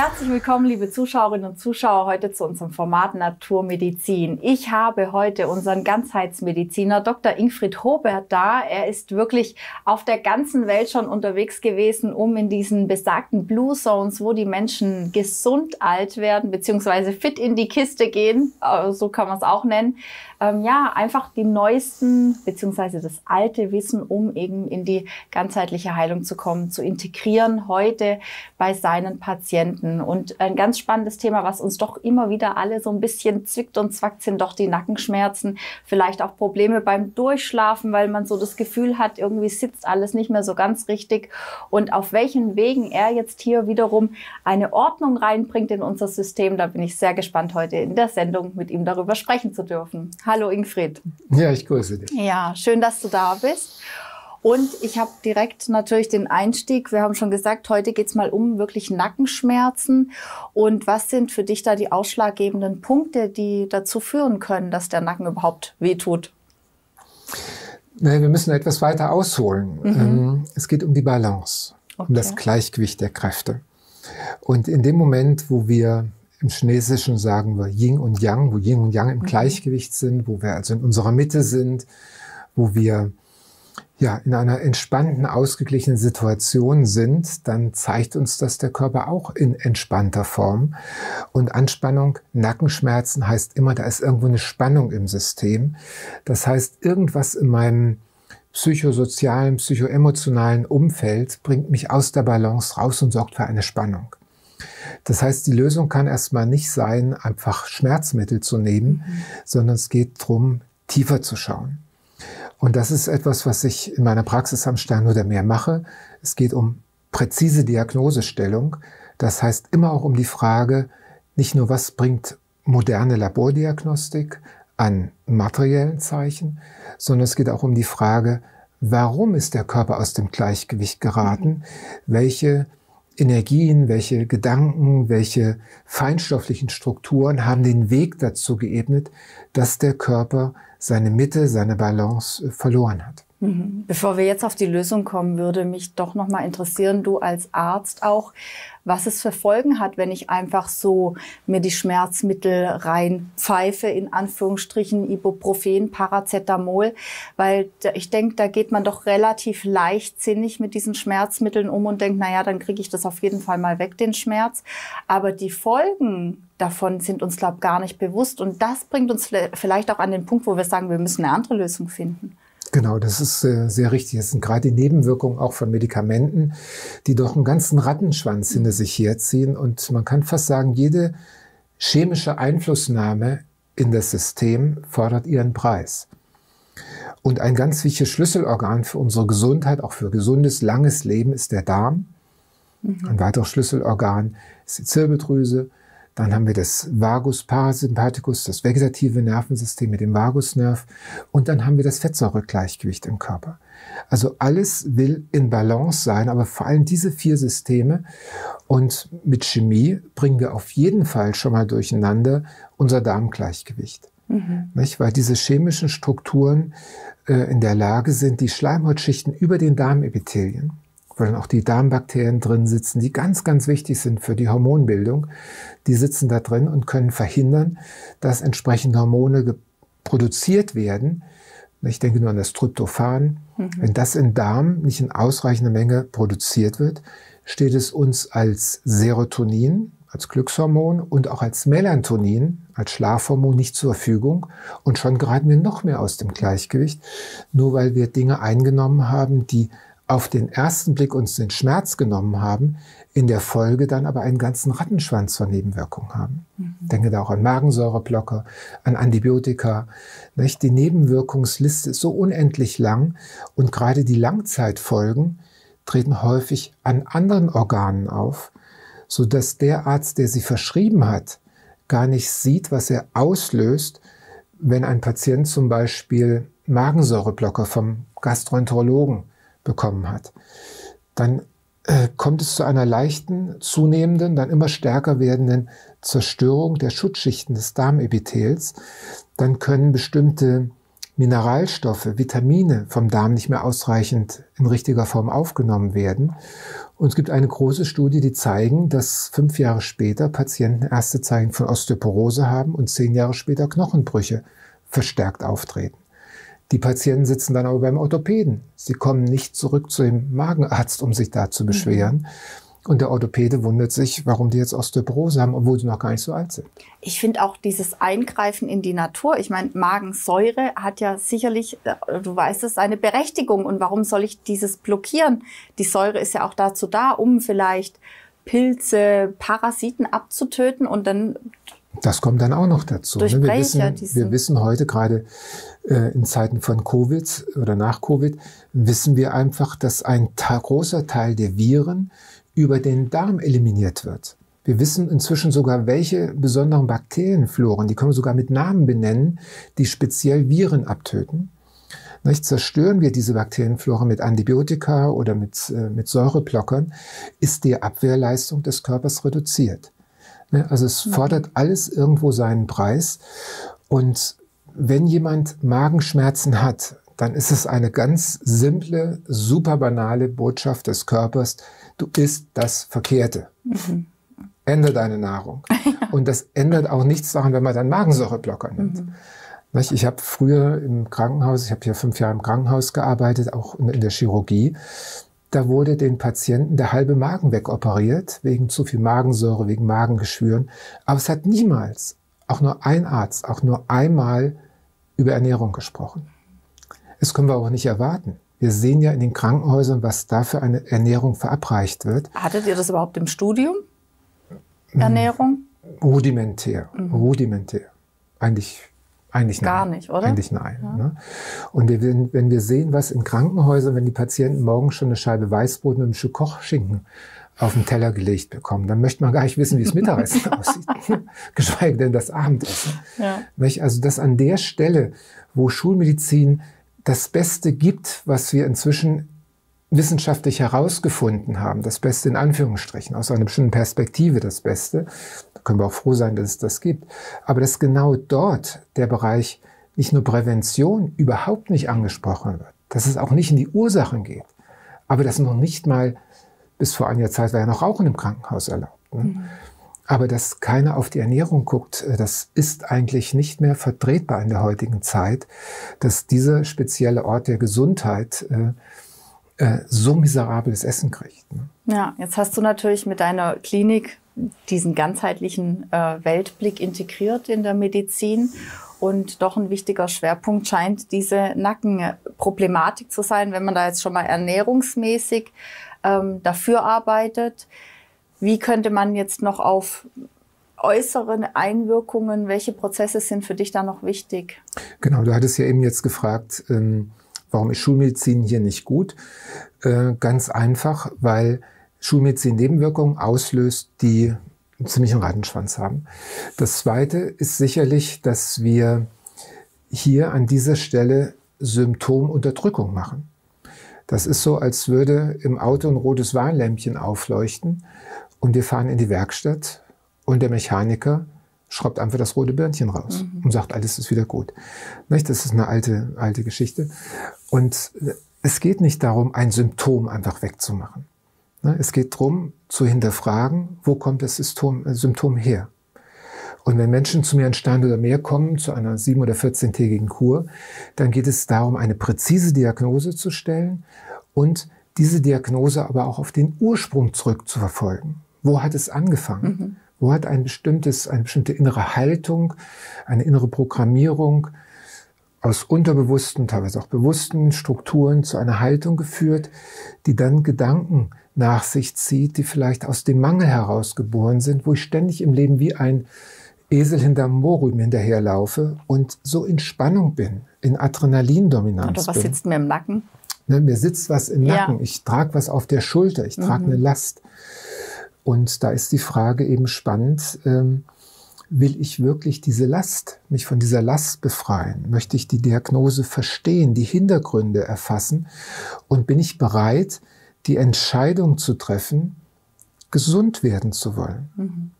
Herzlich willkommen, liebe Zuschauerinnen und Zuschauer, heute zu unserem Format Naturmedizin. Ich habe heute unseren Ganzheitsmediziner Dr. Ingfried Hobert da. Er ist wirklich auf der ganzen Welt schon unterwegs gewesen, um in diesen besagten Blue Zones, wo die Menschen gesund alt werden, beziehungsweise fit in die Kiste gehen, so kann man es auch nennen, ja, einfach die neuesten, beziehungsweise das alte Wissen, um eben in die ganzheitliche Heilung zu kommen, zu integrieren, heute bei seinen Patienten. Und ein ganz spannendes Thema, was uns doch immer wieder alle so ein bisschen zwickt und zwackt, sind doch die Nackenschmerzen, vielleicht auch Probleme beim Durchschlafen, weil man so das Gefühl hat, irgendwie sitzt alles nicht mehr so ganz richtig. Und auf welchen Wegen er jetzt hier wiederum eine Ordnung reinbringt in unser System, da bin ich sehr gespannt, heute in der Sendung mit ihm darüber sprechen zu dürfen. Hallo Ingfried. Ja, ich grüße dich. Ja, schön, dass du da bist. Und ich habe direkt natürlich den Einstieg. Wir haben schon gesagt, heute geht es mal um wirklich Nackenschmerzen. Und was sind für dich da die ausschlaggebenden Punkte, die dazu führen können, dass der Nacken überhaupt wehtut? Naja, wir müssen etwas weiter ausholen. Es geht um die Balance, um das Gleichgewicht der Kräfte. Und in dem Moment, wo wir im Chinesischen sagen wir Yin und Yang, wo Yin und Yang im Gleichgewicht sind, wo wir also in unserer Mitte sind, wo wir ja in einer entspannten, ausgeglichenen Situation sind, dann zeigt uns das der Körper auch in entspannter Form. Und Anspannung, Nackenschmerzen heißt immer, da ist irgendwo eine Spannung im System. Das heißt, irgendwas in meinem psychosozialen, psychoemotionalen Umfeld bringt mich aus der Balance raus und sorgt für eine Spannung. Das heißt, die Lösung kann erstmal nicht sein, einfach Schmerzmittel zu nehmen, sondern es geht darum, tiefer zu schauen. Und das ist etwas, was ich in meiner Praxis am Steinhuder Meer mache. Es geht um präzise Diagnosestellung. Das heißt immer auch um die Frage, nicht nur was bringt moderne Labordiagnostik an materiellen Zeichen, sondern es geht auch um die Frage, warum ist der Körper aus dem Gleichgewicht geraten? Welche Energien, welche Gedanken, welche feinstofflichen Strukturen haben den Weg dazu geebnet, dass der Körper seine Mitte, seine Balance verloren hat. Bevor wir jetzt auf die Lösung kommen, würde mich doch noch mal interessieren, du als Arzt auch, was es für Folgen hat, wenn ich einfach so mir die Schmerzmittel reinpfeife, in Anführungsstrichen Ibuprofen, Paracetamol, weil ich denke, da geht man doch relativ leichtsinnig mit diesen Schmerzmitteln um und denkt, naja, dann kriege ich das auf jeden Fall mal weg, den Schmerz. Aber die Folgen davon sind uns, glaube ich, gar nicht bewusst. Und das bringt uns vielleicht auch an den Punkt, wo wir sagen, wir müssen eine andere Lösung finden. Genau, das ist sehr richtig. Das sind gerade die Nebenwirkungen auch von Medikamenten, die doch einen ganzen Rattenschwanz hinter sich herziehen. Und man kann fast sagen, jede chemische Einflussnahme in das System fordert ihren Preis. Und ein ganz wichtiges Schlüsselorgan für unsere Gesundheit, auch für gesundes, langes Leben, ist der Darm. Ein weiteres Schlüsselorgan ist die Zirbeldrüse. Dann haben wir das Vagus parasympathicus, das vegetative Nervensystem mit dem Vagusnerv. Und dann haben wir das Fettsäuregleichgewicht im Körper. Also alles will in Balance sein, aber vor allem diese vier Systeme. Und mit Chemie bringen wir auf jeden Fall schon mal durcheinander unser Darmgleichgewicht. Nicht? Weil diese chemischen Strukturen in der Lage sind, die Schleimhautschichten über den Darmepithelien, weil dann auch die Darmbakterien drin sitzen, die ganz, ganz wichtig sind für die Hormonbildung. Die sitzen da drin und können verhindern, dass entsprechende Hormone produziert werden. Ich denke nur an das Tryptophan. Wenn das im Darm nicht in ausreichender Menge produziert wird, steht es uns als Serotonin, als Glückshormon und auch als Melatonin, als Schlafhormon nicht zur Verfügung. Und schon geraten wir noch mehr aus dem Gleichgewicht, nur weil wir Dinge eingenommen haben, die auf den ersten Blick uns den Schmerz genommen haben, in der Folge dann aber einen ganzen Rattenschwanz von Nebenwirkungen haben. Ich denke da auch an Magensäureblocker, an Antibiotika. Nicht? Die Nebenwirkungsliste ist so unendlich lang und gerade die Langzeitfolgen treten häufig an anderen Organen auf, sodass der Arzt, der sie verschrieben hat, gar nicht sieht, was er auslöst, wenn ein Patient zum Beispiel Magensäureblocker vom Gastroenterologen bekommen hat. Dann kommt es zu einer leichten, zunehmenden, dann immer stärker werdenden Zerstörung der Schutzschichten des Darmepithels. Dann können bestimmte Mineralstoffe, Vitamine vom Darm nicht mehr ausreichend in richtiger Form aufgenommen werden. Und es gibt eine große Studie, die zeigen, dass 5 Jahre später Patienten erste Zeichen von Osteoporose haben und 10 Jahre später Knochenbrüche verstärkt auftreten. Die Patienten sitzen dann aber beim Orthopäden. Sie kommen nicht zurück zu dem Magenarzt, um sich da zu beschweren. Und der Orthopäde wundert sich, warum die jetzt Osteoporose haben, obwohl sie noch gar nicht so alt sind. Ich finde auch dieses Eingreifen in die Natur, ich meine, Magensäure hat ja sicherlich, du weißt es, eine Berechtigung. Und warum soll ich dieses blockieren? Die Säure ist ja auch dazu da, um vielleicht Pilze, Parasiten abzutöten und dann... Das kommt dann auch noch dazu. Ne? Wir wissen heute, gerade in Zeiten von Covid oder nach Covid, wissen wir einfach, dass ein großer Teil der Viren über den Darm eliminiert wird. Wir wissen inzwischen sogar, welche besonderen Bakterienfloren, die können wir sogar mit Namen benennen, die speziell Viren abtöten. Nicht? Zerstören wir diese Bakterienflora mit Antibiotika oder mit Säureblockern, ist die Abwehrleistung des Körpers reduziert. Also es fordert alles irgendwo seinen Preis. Und wenn jemand Magenschmerzen hat, dann ist es eine ganz simple, super banale Botschaft des Körpers: Du isst das Verkehrte. Ändere deine Nahrung. Und das ändert auch nichts daran, wenn man dann Magensäureblocker nimmt. Ich habe früher im Krankenhaus, ich habe ja 5 Jahre im Krankenhaus gearbeitet, auch in der Chirurgie. Da wurde den Patienten der halbe Magen wegoperiert, wegen zu viel Magensäure, wegen Magengeschwüren. Aber es hat niemals, auch nur ein Arzt, auch nur einmal über Ernährung gesprochen. Das können wir auch nicht erwarten. Wir sehen ja in den Krankenhäusern, was da für eine Ernährung verabreicht wird. Hattet ihr das überhaupt im Studium? Ernährung? Rudimentär, rudimentär. Eigentlich nein. Gar nicht, oder? Eigentlich nein. Ja. Ne? Und wenn wir sehen, was in Krankenhäusern, wenn die Patienten morgens schon eine Scheibe Weißbrot mit einem Stück Kochschinken auf den Teller gelegt bekommen, dann möchte man gar nicht wissen, wie das Mittagessen aussieht, geschweige denn das Abendessen. Ja. Also das an der Stelle, wo Schulmedizin das Beste gibt, was wir inzwischen wissenschaftlich herausgefunden haben, das Beste in Anführungsstrichen, aus einer bestimmten Perspektive das Beste, da können wir auch froh sein, dass es das gibt, aber dass genau dort der Bereich nicht nur Prävention überhaupt nicht angesprochen wird, dass es auch nicht in die Ursachen geht, aber dass noch nicht mal, bis vor einiger Zeit war ja noch Rauchen im Krankenhaus erlaubt, ne? Aber dass keiner auf die Ernährung guckt, das ist eigentlich nicht mehr vertretbar in der heutigen Zeit, dass dieser spezielle Ort der Gesundheit so miserables Essen kriegt. Ne? Ja, jetzt hast du natürlich mit deiner Klinik diesen ganzheitlichen Weltblick integriert in der Medizin und doch ein wichtiger Schwerpunkt scheint diese Nackenproblematik zu sein, wenn man da jetzt schon mal ernährungsmäßig dafür arbeitet. Wie könnte man jetzt noch auf äußere Einwirkungen, welche Prozesse sind für dich da noch wichtig? Genau, du hattest ja eben jetzt gefragt, warum ist Schulmedizin hier nicht gut? Ganz einfach, weil Schulmedizin Nebenwirkungen auslöst, die einen ziemlichen Rattenschwanz haben. Das Zweite ist sicherlich, dass wir hier an dieser Stelle Symptomunterdrückung machen. Das ist so, als würde im Auto ein rotes Warnlämpchen aufleuchten und wir fahren in die Werkstatt und der Mechaniker schraubt einfach das rote Birnchen raus und sagt, alles ist wieder gut. Nicht? Das ist eine alte Geschichte. Und es geht nicht darum, ein Symptom einfach wegzumachen. Es geht darum, zu hinterfragen, wo kommt das Symptom her? Und wenn Menschen zu mir in Steinhuder Meer kommen, zu einer 7- oder 14-tägigen Kur, dann geht es darum, eine präzise Diagnose zu stellen und diese Diagnose aber auch auf den Ursprung zurückzuverfolgen. Wo hat es angefangen? Wo hat eine bestimmte innere Haltung, eine innere Programmierung aus unterbewussten, teilweise auch bewussten Strukturen zu einer Haltung geführt, die dann Gedanken nach sich zieht, die vielleicht aus dem Mangel heraus geboren sind, wo ich ständig im Leben wie ein Esel hinterm Mohrrüben hinterherlaufe und so in Spannung bin, in Adrenalindominanz bin. Oder was sitzt mir im Nacken? Ne, mir sitzt was im Nacken, ja. Ich trage was auf der Schulter, ich trage eine Last. Und da ist die Frage eben spannend, will ich wirklich mich von dieser Last befreien? Möchte ich die Diagnose verstehen, die Hintergründe erfassen? Und bin ich bereit, die Entscheidung zu treffen, gesund werden zu wollen?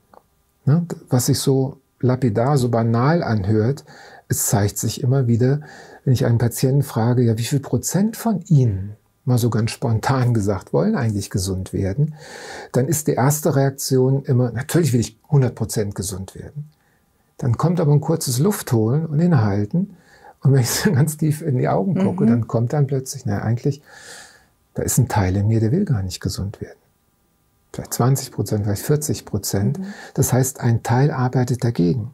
Ne? Was sich so lapidar, so banal anhört, Es zeigt sich immer wieder, wenn ich einen Patienten frage, ja, wie viel Prozent von Ihnen, mal so ganz spontan gesagt, wollen eigentlich gesund werden, dann ist die erste Reaktion immer, natürlich will ich 100% gesund werden. Dann kommt aber ein kurzes Luftholen und Inhalten. Und wenn ich so ganz tief in die Augen gucke, dann kommt dann plötzlich, na eigentlich, da ist ein Teil in mir, der will gar nicht gesund werden. Vielleicht 20%, vielleicht 40%. Das heißt, ein Teil arbeitet dagegen.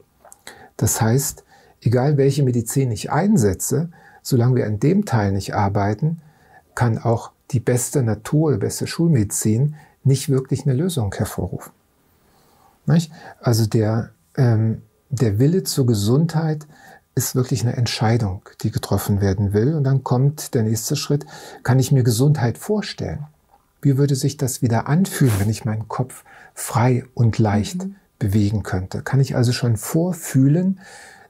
Das heißt, egal welche Medizin ich einsetze, solange wir an dem Teil nicht arbeiten, kann auch die beste Natur- oder beste Schulmedizin nicht wirklich eine Lösung hervorrufen. Nicht? Also der Wille zur Gesundheit ist wirklich eine Entscheidung, die getroffen werden will. Und dann kommt der nächste Schritt, kann ich mir Gesundheit vorstellen? Wie würde sich das wieder anfühlen, wenn ich meinen Kopf frei und leicht bewegen könnte? Kann ich also schon vorfühlen,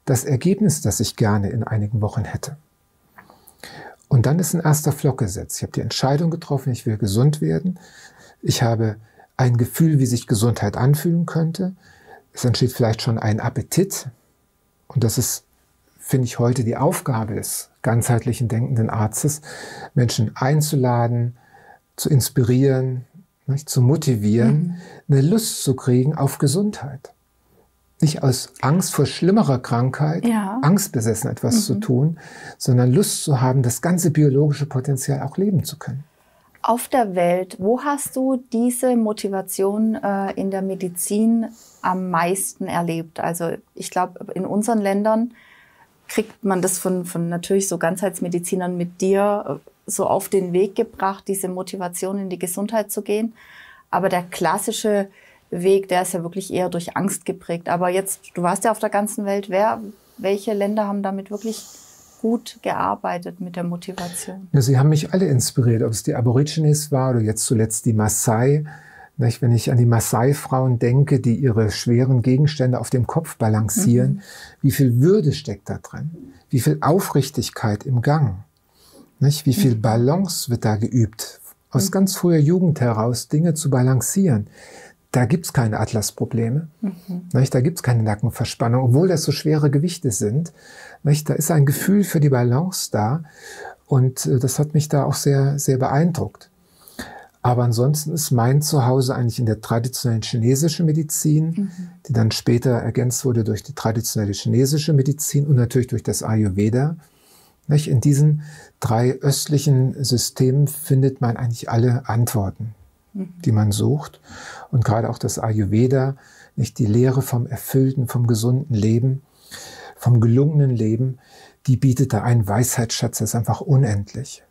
das Ergebnis, das ich gerne in einigen Wochen hätte? Und dann ist ein erster Flock gesetzt. Ich habe die Entscheidung getroffen, ich will gesund werden. Ich habe ein Gefühl, wie sich Gesundheit anfühlen könnte. Es entsteht vielleicht schon ein Appetit. Und das ist, finde ich, heute die Aufgabe des ganzheitlichen denkenden Arztes, Menschen einzuladen, zu inspirieren, nicht, zu motivieren, eine Lust zu kriegen auf Gesundheit. Nicht aus Angst vor schlimmerer Krankheit, angstbesessen etwas zu tun, sondern Lust zu haben, das ganze biologische Potenzial auch leben zu können. Auf der Welt, wo hast du diese Motivation in der Medizin am meisten erlebt? Also ich glaube, in unseren Ländern kriegt man das von natürlich so Ganzheitsmedizinern mit dir so auf den Weg gebracht, diese Motivation in die Gesundheit zu gehen. Aber der klassische Weg, der ist ja wirklich eher durch Angst geprägt. Aber jetzt, du warst ja auf der ganzen Welt. Welche Länder haben damit wirklich gut gearbeitet mit der Motivation? Ja, sie haben mich alle inspiriert, ob es die Aborigines war oder jetzt zuletzt die Maasai. Wenn ich an die Maasai-Frauen denke, die ihre schweren Gegenstände auf dem Kopf balancieren, wie viel Würde steckt da drin? Wie viel Aufrichtigkeit im Gang? Wie viel Balance wird da geübt? Aus ganz früher Jugend heraus Dinge zu balancieren. Da gibt es keine Atlasprobleme, da gibt es keine Nackenverspannung, obwohl das so schwere Gewichte sind. Nicht? Da ist ein Gefühl für die Balance da und das hat mich da auch sehr, sehr beeindruckt. Aber ansonsten ist mein Zuhause eigentlich in der traditionellen chinesischen Medizin, die dann später ergänzt wurde durch die traditionelle chinesische Medizin und natürlich durch das Ayurveda. Nicht? In diesen drei östlichen Systemen findet man eigentlich alle Antworten, die man sucht. Und gerade auch das Ayurveda, nicht die Lehre vom erfüllten, vom gesunden Leben, vom gelungenen Leben, die bietet da einen Weisheitsschatz, das ist einfach unendlich.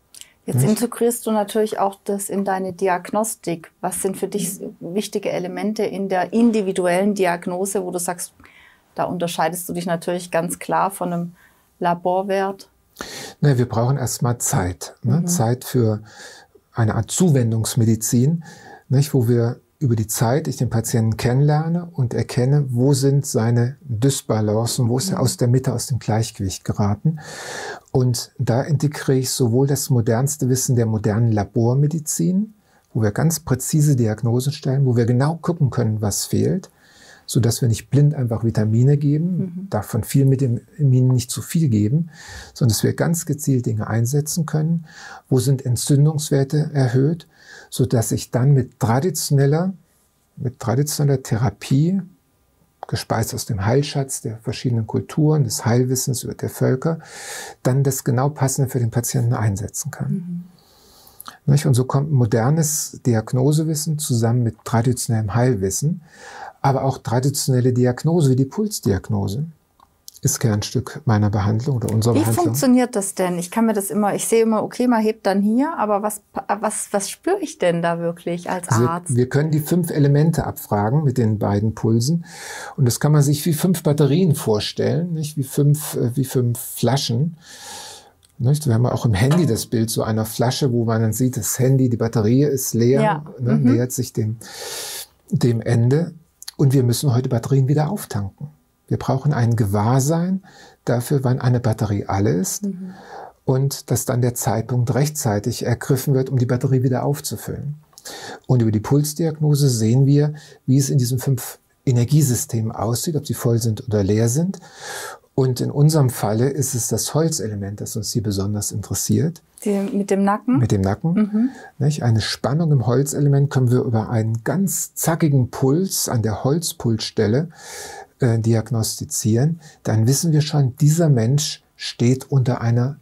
Jetzt integrierst du natürlich auch das in deine Diagnostik. Was sind für dich wichtige Elemente in der individuellen Diagnose, wo du sagst, da unterscheidest du dich natürlich ganz klar von einem Laborwert? Nein, wir brauchen erstmal Zeit. Zeit für eine Art Zuwendungsmedizin, nicht, wo wir über die Zeit, ich den Patienten kennenlerne und erkenne, wo sind seine Dysbalancen, wo ist er aus der Mitte, aus dem Gleichgewicht geraten. Und da integriere ich sowohl das modernste Wissen der modernen Labormedizin, wo wir ganz präzise Diagnosen stellen, wo wir genau gucken können, was fehlt, sodass wir nicht blind einfach Vitamine geben, davon viel mit den Vitaminen nicht zu viel geben, sondern dass wir ganz gezielt Dinge einsetzen können. Wo sind Entzündungswerte erhöht, sodass ich dann mit traditioneller Therapie, gespeist aus dem Heilschatz der verschiedenen Kulturen, des Heilwissens über der Völker, dann das genau Passende für den Patienten einsetzen kann. Und so kommt modernes Diagnosewissen zusammen mit traditionellem Heilwissen, aber auch traditionelle Diagnose wie die Pulsdiagnose ist Kernstück meiner Behandlung oder unserer Behandlung. Wie funktioniert das denn? Ich kann mir das immer, ich sehe immer, okay, man hebt dann hier, aber was spüre ich denn da wirklich als Arzt? Also wir können die 5 Elemente abfragen mit den beiden Pulsen und das kann man sich wie 5 Batterien vorstellen, nicht? wie fünf Flaschen. Nicht? Wir haben auch im Handy das Bild so einer Flasche, wo man dann sieht, das Handy, die Batterie ist leer, nähert sich dem Ende. Und wir müssen heute Batterien wieder auftanken. Wir brauchen ein Gewahrsein dafür, wann eine Batterie alle ist und dass dann der Zeitpunkt rechtzeitig ergriffen wird, um die Batterie wieder aufzufüllen. Und über die Pulsdiagnose sehen wir, wie es in diesen 5 Energiesystemen aussieht, ob sie voll sind oder leer sind. Und in unserem Falle ist es das Holzelement, das uns hier besonders interessiert. Mit dem Nacken? Mit dem Nacken. Mhm. Eine Spannung im Holzelement können wir über einen ganz zackigen Puls an der Holzpulsstelle diagnostizieren. Dann wissen wir schon, dieser Mensch steht unter einer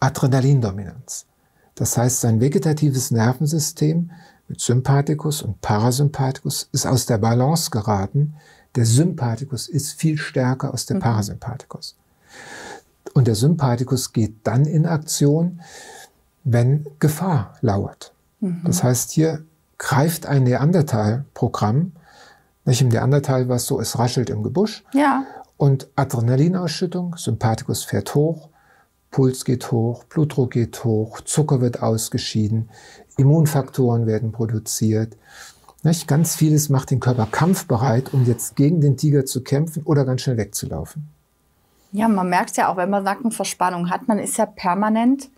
Adrenalindominanz. Das heißt, sein vegetatives Nervensystem mit Sympathikus und Parasympathikus ist aus der Balance geraten. Der Sympathikus ist viel stärker als der Parasympathikus. Und der Sympathikus geht dann in Aktion, wenn Gefahr lauert. Mhm. Das heißt, hier greift ein Neandertal-Programm. Nicht im Neandertal war es so, es raschelt im Gebüsch. Ja. Und Adrenalinausschüttung, Sympathikus fährt hoch, Puls geht hoch, Blutdruck geht hoch, Zucker wird ausgeschieden, Immunfaktoren werden produziert. Nicht? Ganz vieles macht den Körper kampfbereit, um jetzt gegen den Tiger zu kämpfen oder ganz schnell wegzulaufen. Ja, man merkt ja auch, wenn man Nackenverspannung hat, man ist ja permanent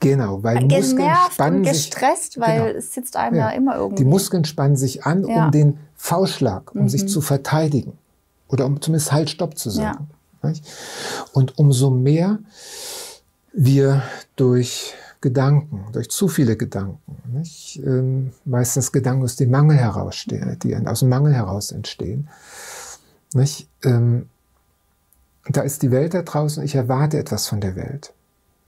genau, weil Muskeln spannen und gestresst, sich, weil genau. Es sitzt einem ja immer irgendwie. Die Muskeln spannen sich an, um den V-Schlag, um sich zu verteidigen oder um zumindest halt Stopp zu sagen. Ja. Und umso mehr wir durch Gedanken, durch zu viele Gedanken, nicht? Meistens Gedanken aus dem Mangel herausstehen, die aus dem Mangel heraus entstehen. Nicht? Da ist die Welt da draußen, ich erwarte etwas von der Welt.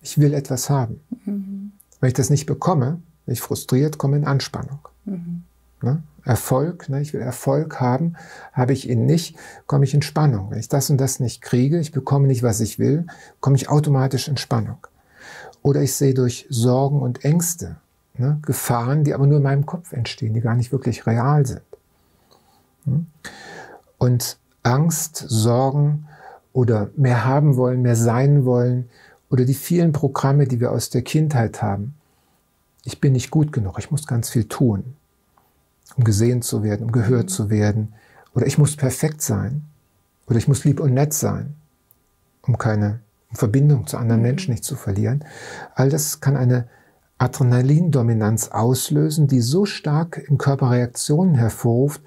Ich will etwas haben. Mhm. Wenn ich das nicht bekomme, bin ich frustriert, komme in Anspannung. Mhm. Ne? Erfolg, ne? Ich will Erfolg haben, habe ich ihn nicht, komme ich in Spannung. Wenn ich das und das nicht kriege, ich bekomme nicht, was ich will, komme ich automatisch in Spannung. Oder ich sehe durch Sorgen und Ängste, ne, Gefahren, die aber nur in meinem Kopf entstehen, die gar nicht wirklich real sind. Und Angst, Sorgen oder mehr haben wollen, mehr sein wollen oder die vielen Programme, die wir aus der Kindheit haben. Ich bin nicht gut genug, ich muss ganz viel tun, um gesehen zu werden, um gehört zu werden. Oder ich muss perfekt sein. Oder ich muss lieb und nett sein, um keine Verbindung zu anderen Menschen nicht zu verlieren. All das kann eine Adrenalindominanz auslösen, die so stark im Körper Reaktionen hervorruft,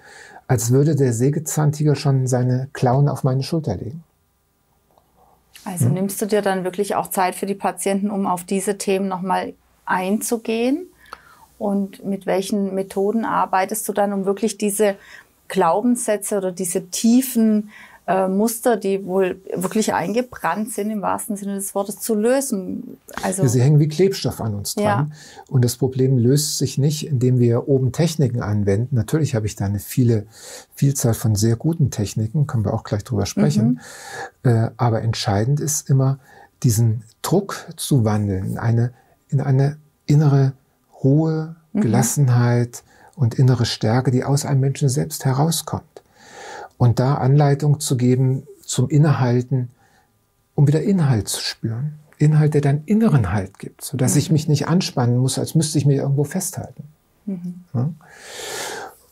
als würde der Sägezahntiger schon seine Klauen auf meine Schulter legen. Also nimmst du dir dann wirklich auch Zeit für die Patienten, um auf diese Themen nochmal einzugehen? Und mit welchen Methoden arbeitest du dann, um wirklich diese Glaubenssätze oder diese tiefen Muster, die wohl wirklich eingebrannt sind, im wahrsten Sinne des Wortes, zu lösen? Also ja, sie hängen wie Klebstoff an uns dran. Ja. Und das Problem löst sich nicht, indem wir oben Techniken anwenden. Natürlich habe ich da eine Vielzahl von sehr guten Techniken, können wir auch gleich drüber sprechen. Aber entscheidend ist immer, diesen Druck zu wandeln in eine innere Ruhe, Gelassenheit und innere Stärke, die aus einem Menschen selbst herauskommt. Und da Anleitung zu geben zum Innehalten, um wieder Inhalt zu spüren. Inhalt, der dann inneren Halt gibt, sodass ich mich nicht anspannen muss, als müsste ich mich irgendwo festhalten. Ja?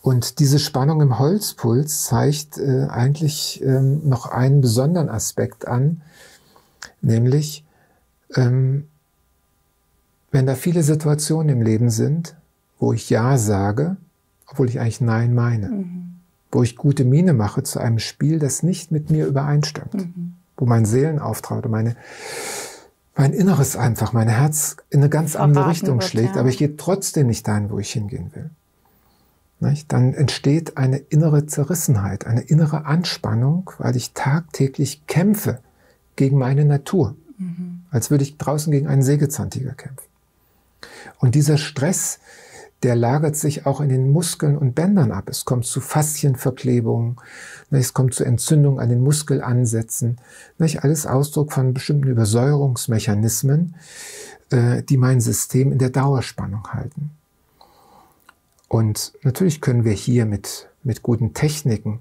Und diese Spannung im Holzpuls zeigt eigentlich noch einen besonderen Aspekt an, nämlich, wenn da viele Situationen im Leben sind, wo ich Ja sage, obwohl ich eigentlich Nein meine. Wo ich gute Miene mache zu einem Spiel, das nicht mit mir übereinstimmt. Wo mein Seelenauftrag oder mein Inneres einfach, mein Herz in eine ganz andere Richtung schlägt, aber ich gehe trotzdem nicht dahin, wo ich hingehen will. Nicht? Dann entsteht eine innere Zerrissenheit, eine innere Anspannung, weil ich tagtäglich kämpfe gegen meine Natur. Als würde ich draußen gegen einen Sägezahntiger kämpfen. Und dieser Stress, der lagert sich auch in den Muskeln und Bändern ab. Es kommt zu Faszienverklebungen, es kommt zu Entzündungen an den Muskelansätzen. Alles Ausdruck von bestimmten Übersäuerungsmechanismen, die mein System in der Dauerspannung halten. Und natürlich können wir hier mit guten Techniken,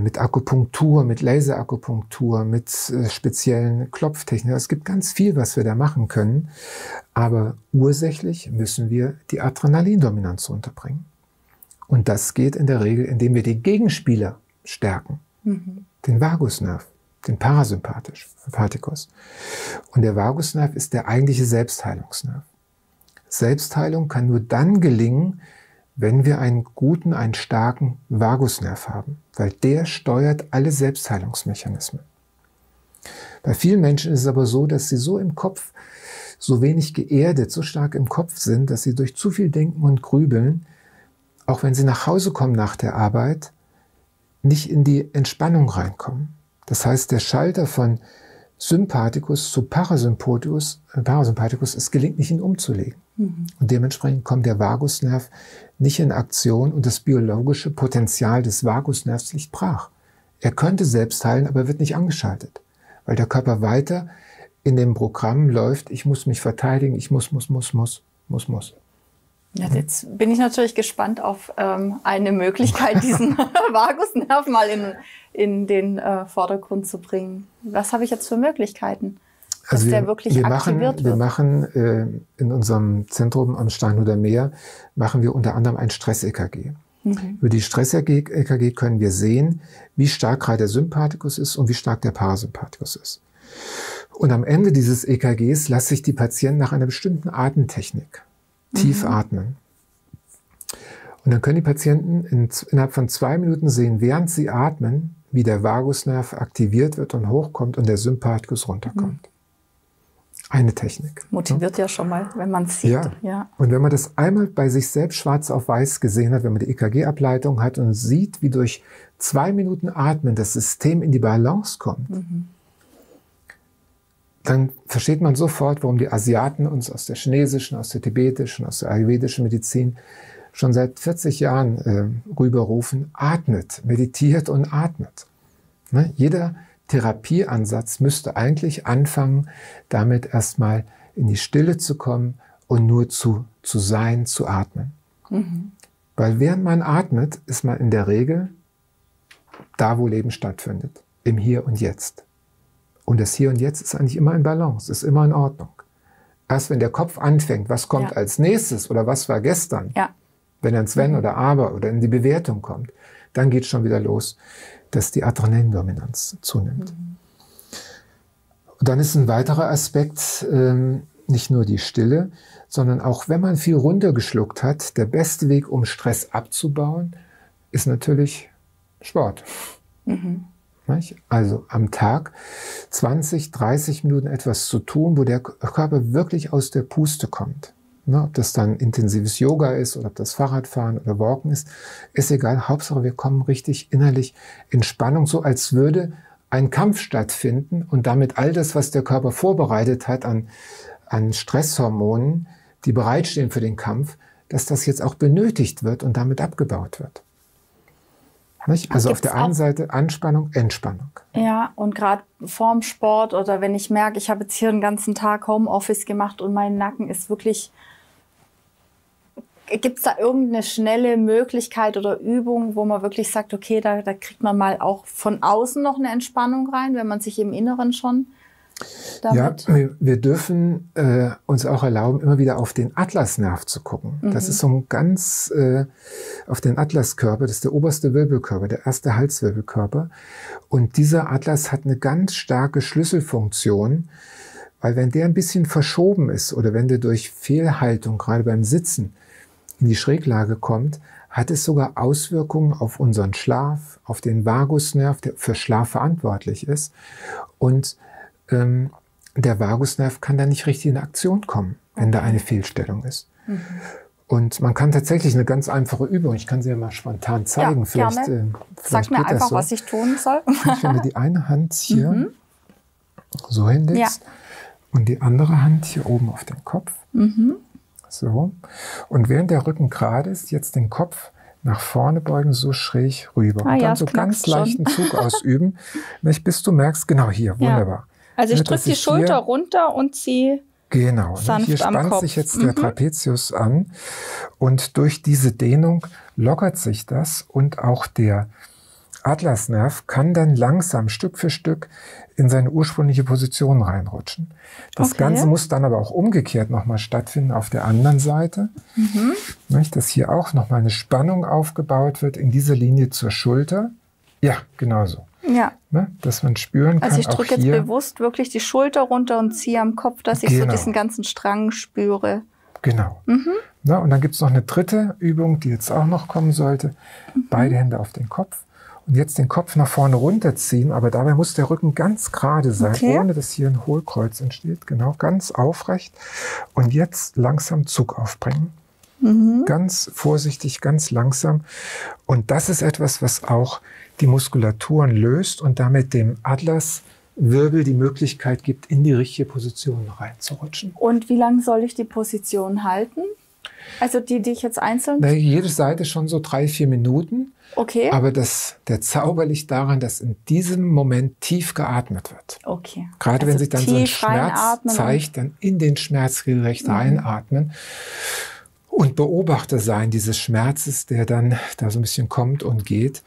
mit Akupunktur, mit Laserakupunktur, mit speziellen Klopftechniken. Es gibt ganz viel, was wir da machen können. Aber ursächlich müssen wir die Adrenalindominanz runterbringen. Und das geht in der Regel, indem wir die Gegenspieler stärken. Den Vagusnerv, den Parasympathikus. Und der Vagusnerv ist der eigentliche Selbstheilungsnerv. Selbstheilung kann nur dann gelingen, wenn wir einen guten, einen starken Vagusnerv haben, weil der steuert alle Selbstheilungsmechanismen. Bei vielen Menschen ist es aber so, dass sie so im Kopf, so wenig geerdet, so stark im Kopf sind, dass sie durch zu viel Denken und Grübeln, auch wenn sie nach Hause kommen nach der Arbeit, nicht in die Entspannung reinkommen. Das heißt, der Schalter von Sympathikus zu Parasympathikus, es gelingt nicht, ihn umzulegen. Mhm. Und dementsprechend kommt der Vagusnerv nicht in Aktion und das biologische Potenzial des Vagusnervs liegt brach. Er könnte selbst heilen, aber er wird nicht angeschaltet, weil der Körper weiter in dem Programm läuft, ich muss mich verteidigen, ich muss. Ja, jetzt bin ich natürlich gespannt auf eine Möglichkeit, diesen Vagusnerv mal in den Vordergrund zu bringen. Was habe ich jetzt für Möglichkeiten, dass also der wirklich aktiviert wird? Wir machen in unserem Zentrum am Steinhuder Meer, machen wir unter anderem ein Stress-EKG. Mhm. Über die Stress-EKG können wir sehen, wie stark gerade der Sympathikus ist und wie stark der Parasympathikus ist. Und am Ende dieses EKGs lasse ich die Patienten nach einer bestimmten Atemtechnik tief atmen. Und dann können die Patienten innerhalb von 2 Minuten sehen, während sie atmen, wie der Vagusnerv aktiviert wird und hochkommt und der Sympathikus runterkommt. Eine Technik. Motiviert ja schon mal, wenn man es sieht. Ja. Ja. Und wenn man das einmal bei sich selbst schwarz auf weiß gesehen hat, wenn man die EKG-Ableitung hat und sieht, wie durch 2 Minuten Atmen das System in die Balance kommt, dann versteht man sofort, warum die Asiaten uns aus der chinesischen, aus der tibetischen, aus der ayurvedischen Medizin schon seit 40 Jahren rüberrufen, atmet, meditiert und atmet. Ne? Jeder Therapieansatz müsste eigentlich anfangen, damit erstmal in die Stille zu kommen und nur zu sein, zu atmen. Mhm. Weil während man atmet, ist man in der Regel da, wo Leben stattfindet, im Hier und Jetzt. Und das Hier und Jetzt ist eigentlich immer in Balance, ist immer in Ordnung. Erst wenn der Kopf anfängt, was kommt als nächstes oder was war gestern, wenn er ins Wenn oder Aber oder in die Bewertung kommt, dann geht es schon wieder los, dass die Adrenalindominanz zunimmt. Und dann ist ein weiterer Aspekt nicht nur die Stille, sondern auch wenn man viel runtergeschluckt hat, der beste Weg, um Stress abzubauen, ist natürlich Sport. Mhm. Also am Tag 20, 30 Minuten etwas zu tun, wo der Körper wirklich aus der Puste kommt. Ne, ob das dann intensives Yoga ist oder ob das Fahrradfahren oder Walken ist egal. Hauptsache, wir kommen richtig innerlich in Spannung, so als würde ein Kampf stattfinden und damit all das, was der Körper vorbereitet hat an Stresshormonen, die bereitstehen für den Kampf, dass das jetzt auch benötigt wird und damit abgebaut wird. Nicht? Also auf der einen Seite Anspannung, Entspannung. Ja, und gerade vorm Sport oder wenn ich merke, ich habe jetzt hier den ganzen Tag Homeoffice gemacht und mein Nacken ist wirklich... Gibt es da irgendeine schnelle Möglichkeit oder Übung, wo man wirklich sagt, okay, da kriegt man mal auch von außen noch eine Entspannung rein, wenn man sich im Inneren schon damit... Ja, wir dürfen uns auch erlauben, immer wieder auf den Atlasnerv zu gucken. Mhm. Das ist so ein ganz, auf den Atlaskörper, das ist der oberste Wirbelkörper, der erste Halswirbelkörper. Und dieser Atlas hat eine ganz starke Schlüsselfunktion, weil wenn der ein bisschen verschoben ist oder wenn der durch Fehlhaltung, gerade beim Sitzen, in die Schräglage kommt, hat es sogar Auswirkungen auf unseren Schlaf, auf den Vagusnerv, der für Schlaf verantwortlich ist. Und der Vagusnerv kann da nicht richtig in Aktion kommen, wenn da eine Fehlstellung ist. Mhm. Und man kann tatsächlich eine ganz einfache Übung, ich kann sie ja mal spontan zeigen. Ja, vielleicht, sag mir einfach, so, was ich tun soll. Ich, wenn du die eine Hand hier so hinlegst und die andere Hand hier oben auf den Kopf. Mhm. So. Und während der Rücken gerade ist, jetzt den Kopf nach vorne beugen, so schräg rüber. Und dann so ganz leichten Zug ausüben, bis du merkst, genau hier, wunderbar. Also ich drücke die Schulter runter und ziehe sanft hier am Kopf. Hier spannt sich jetzt der Trapezius an und durch diese Dehnung lockert sich das und auch der Atlasnerv kann dann langsam Stück für Stück in seine ursprüngliche Position reinrutschen. Das Ganze muss dann aber auch umgekehrt nochmal stattfinden auf der anderen Seite, dass hier auch nochmal eine Spannung aufgebaut wird in dieser Linie zur Schulter. Ja, genau so. Ja. Ne, dass man spüren kann. Also ich drücke jetzt bewusst wirklich die Schulter runter und ziehe am Kopf, dass ich so diesen ganzen Strang spüre. Genau. Mhm. Na, und dann gibt es noch eine dritte Übung, die jetzt auch noch kommen sollte. Beide Hände auf den Kopf Und jetzt den Kopf nach vorne runterziehen, aber dabei muss der Rücken ganz gerade sein, okay, ohne dass hier ein Hohlkreuz entsteht. Genau, ganz aufrecht. Und jetzt langsam Zug aufbringen. Mhm. Ganz vorsichtig, ganz langsam. Und das ist etwas, was auch die Muskulaturen löst und damit dem Atlaswirbel die Möglichkeit gibt, in die richtige Position reinzurutschen. Und wie lange soll ich die Position halten? Also die ich jetzt einzeln? Na, jede Seite schon so 3-4 Minuten. Okay. Aber der Zauber liegt daran, dass in diesem Moment tief geatmet wird. Okay. Gerade also wenn sich dann so ein Schmerz zeigt, dann in den Schmerz regelrecht einatmen und Beobachter sein dieses Schmerzes, der dann da so ein bisschen kommt und geht.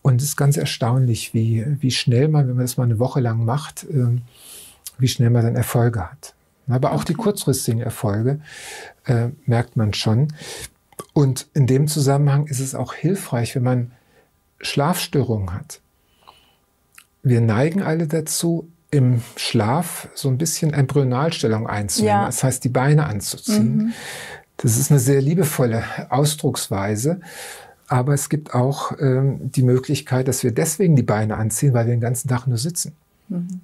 Und es ist ganz erstaunlich, wie schnell man, wenn man das mal eine Woche lang macht, wie schnell man dann Erfolge hat. Aber auch die kurzfristigen Erfolge merkt man schon. Und in dem Zusammenhang ist es auch hilfreich, wenn man Schlafstörungen hat. Wir neigen alle dazu, im Schlaf so ein bisschen Embryonalstellung einzunehmen. Ja. Das heißt, die Beine anzuziehen. Mhm. Das ist eine sehr liebevolle Ausdrucksweise. Aber es gibt auch die Möglichkeit, dass wir deswegen die Beine anziehen, weil wir den ganzen Tag nur sitzen.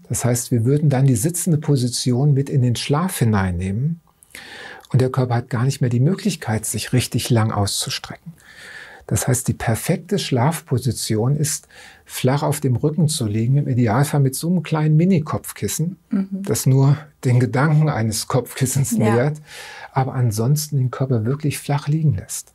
Das heißt, wir würden dann die sitzende Position mit in den Schlaf hineinnehmen und der Körper hat gar nicht mehr die Möglichkeit, sich richtig lang auszustrecken. Das heißt, die perfekte Schlafposition ist, flach auf dem Rücken zu liegen, im Idealfall mit so einem kleinen Mini-Kopfkissen, das nur den Gedanken eines Kopfkissens nährt, aber ansonsten den Körper wirklich flach liegen lässt.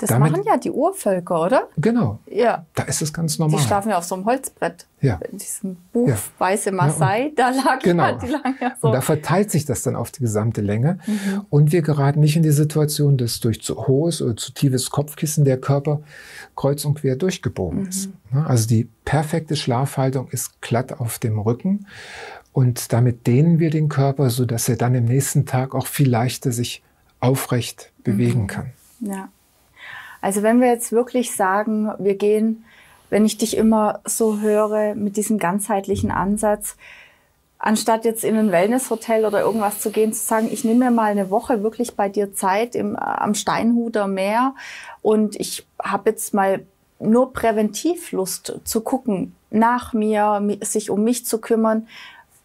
Das machen ja die Urvölker, oder? Genau. Ja. Da ist es ganz normal. Die schlafen ja auf so einem Holzbrett. Ja. In diesem Buch Weiße Maasai, da lag die lange so. Und da verteilt sich das dann auf die gesamte Länge. Mhm. Und wir geraten nicht in die Situation, dass durch zu hohes oder zu tiefes Kopfkissen der Körper kreuz und quer durchgebogen ist. Also die perfekte Schlafhaltung ist glatt auf dem Rücken. Und damit dehnen wir den Körper, sodass er dann im nächsten Tag auch viel leichter sich aufrecht bewegen kann. Ja. Also wenn wir jetzt wirklich sagen, wir gehen, wenn ich dich immer so höre, mit diesem ganzheitlichen Ansatz, anstatt jetzt in ein Wellnesshotel oder irgendwas zu gehen, zu sagen, ich nehme mir mal eine Woche wirklich bei dir Zeit am Steinhuder Meer und ich habe jetzt mal nur präventiv Lust zu gucken, nach mir, sich um mich zu kümmern.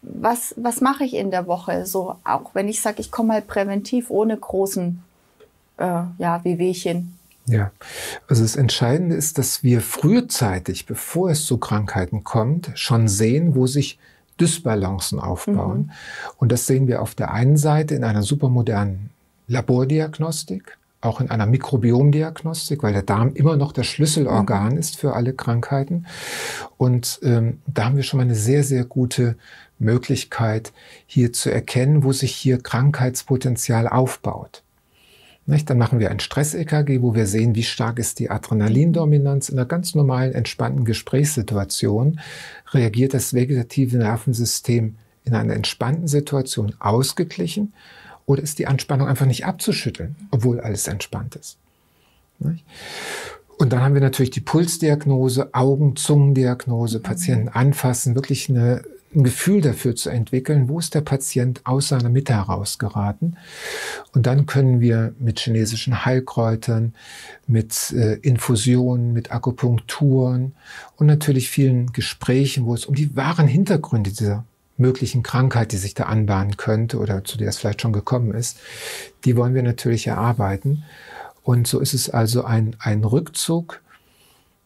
Was mache ich in der Woche so? Auch wenn ich sage, ich komme mal präventiv ohne großen Wehwehchen. Ja, also das Entscheidende ist, dass wir frühzeitig, bevor es zu Krankheiten kommt, schon sehen, wo sich Dysbalancen aufbauen. Und das sehen wir auf der einen Seite in einer supermodernen Labordiagnostik, auch in einer Mikrobiomdiagnostik, weil der Darm immer noch das Schlüsselorgan ist für alle Krankheiten. Und da haben wir schon mal eine sehr, sehr gute Möglichkeit, hier zu erkennen, wo sich hier Krankheitspotenzial aufbaut. Nicht? Dann machen wir ein Stress-EKG, wo wir sehen, wie stark ist die Adrenalindominanz. In einer ganz normalen, entspannten Gesprächssituation reagiert das vegetative Nervensystem in einer entspannten Situation ausgeglichen oder ist die Anspannung einfach nicht abzuschütteln, obwohl alles entspannt ist. Nicht? Und dann haben wir natürlich die Pulsdiagnose, Augen-Zungendiagnose, Patienten anfassen, wirklich ein Gefühl dafür zu entwickeln, wo ist der Patient aus seiner Mitte herausgeraten. Und dann können wir mit chinesischen Heilkräutern, mit Infusionen, mit Akupunkturen und natürlich vielen Gesprächen, wo es um die wahren Hintergründe dieser möglichen Krankheit, die sich da anbahnen könnte oder zu der es vielleicht schon gekommen ist, die wollen wir natürlich erarbeiten. Und so ist es also ein Rückzug.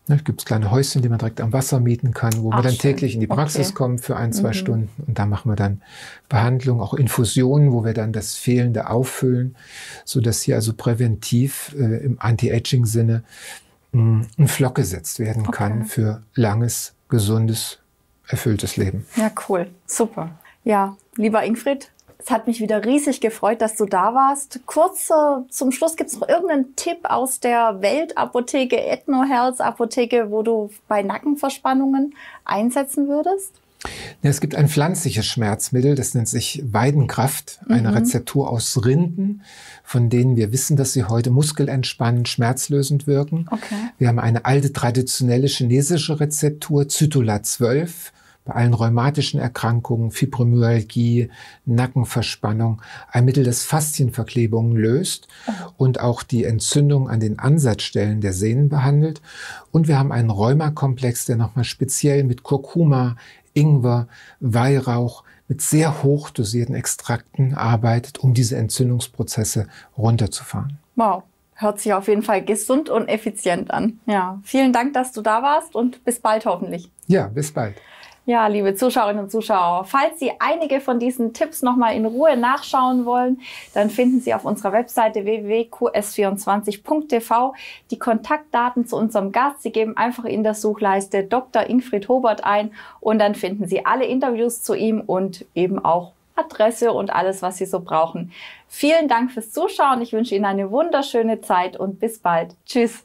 Da gibt es kleine Häuschen, die man direkt am Wasser mieten kann, wo man dann täglich in die Praxis kommen für 1-2 Stunden. Und da machen wir dann Behandlung, auch Infusionen, wo wir dann das Fehlende auffüllen, sodass hier also präventiv im Anti-Aging-Sinne ein Flock gesetzt werden kann für langes, gesundes, erfülltes Leben. Ja, cool. Super. Ja, lieber Ingfried, es hat mich wieder riesig gefreut, dass du da warst. Kurz zum Schluss, gibt es noch irgendeinen Tipp aus der Weltapotheke, Ethno-Health-Apotheke, wo du bei Nackenverspannungen einsetzen würdest? Ja, es gibt ein pflanzliches Schmerzmittel, das nennt sich Weidenkraft, eine Rezeptur aus Rinden, von denen wir wissen, dass sie heute muskelentspannend, schmerzlösend wirken. Okay. Wir haben eine alte traditionelle chinesische Rezeptur, Zytula 12, bei allen rheumatischen Erkrankungen, Fibromyalgie, Nackenverspannung, ein Mittel, das Faszienverklebungen löst und auch die Entzündung an den Ansatzstellen der Sehnen behandelt. Und wir haben einen Rheumakomplex, der nochmal speziell mit Kurkuma, Ingwer, Weihrauch, mit sehr hoch dosierten Extrakten arbeitet, um diese Entzündungsprozesse runterzufahren. Wow, hört sich auf jeden Fall gesund und effizient an. Ja, vielen Dank, dass du da warst und bis bald hoffentlich. Ja, bis bald. Ja, liebe Zuschauerinnen und Zuschauer, falls Sie einige von diesen Tipps nochmal in Ruhe nachschauen wollen, dann finden Sie auf unserer Webseite www.qs24.tv die Kontaktdaten zu unserem Gast. Sie geben einfach in der Suchleiste Dr. Ingfried Hobert ein und dann finden Sie alle Interviews zu ihm und eben auch Adresse und alles, was Sie so brauchen. Vielen Dank fürs Zuschauen. Ich wünsche Ihnen eine wunderschöne Zeit und bis bald. Tschüss.